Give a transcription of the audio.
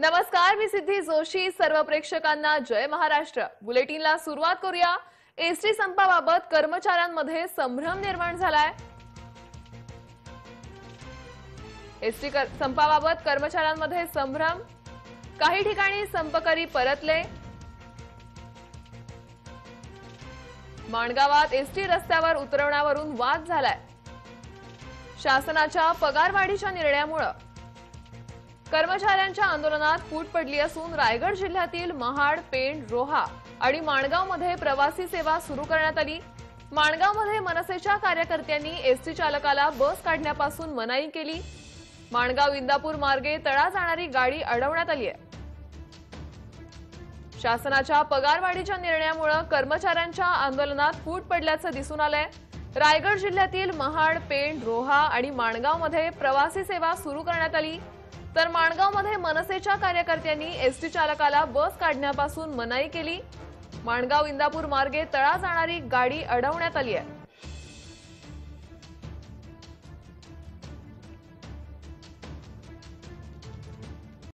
नमस्कार, मी सिद्धी जोशी. सर्व प्रेक्षकांना जय महाराष्ट्र बुलेटिनला सुरुवात करूया. एसटी संपाबाबत कर्मचाऱ्यांमध्ये संभ्रम निर्माण झालाय. एसटी संपाबाबत कर्मचाऱ्यांमध्ये संभ्रम, काही ठिकाणी संपकरी परतले. माणगावात एसटी रस्त्यावर उतरवण्यावरून वाद झालाय. शासनाच्या पगारवाढीच्या निर्णयामुळे कर्मचाऱ्यांच्या आंदोलनात फूट पडली असून रायगड जिल्ह्यातील महाड, पेण, रोहा आणि माणगावमध्ये प्रवासी सेवा सुरू करण्यात आली. माणगावमध्ये मनसेच्या कार्यकर्त्यांनी एसटी चालकाला बस काढण्यापासून मनाई केली. माणगाव इंदापूर मार्गे तळा जाणारी गाडी अडवण्यात आली आहे. शासनाच्या पगारवाढीच्या निर्णयामुळे कर्मचाऱ्यांच्या आंदोलनात फूट पडल्याचं दिसून आलंय. रायगड जिल्ह्यातील महाड, पेण, रोहा आणि माणगावमध्ये प्रवासी सेवा सुरू करण्यात आली, तर माणगावमध्ये मनसेच्या कार्यकर्त्यांनी एसटी चालकाला बस काढण्यापासून मनाई केली. माणगाव इंदापूर मार्गे तळा जाणारी गाडी अडवण्यात आली आहे.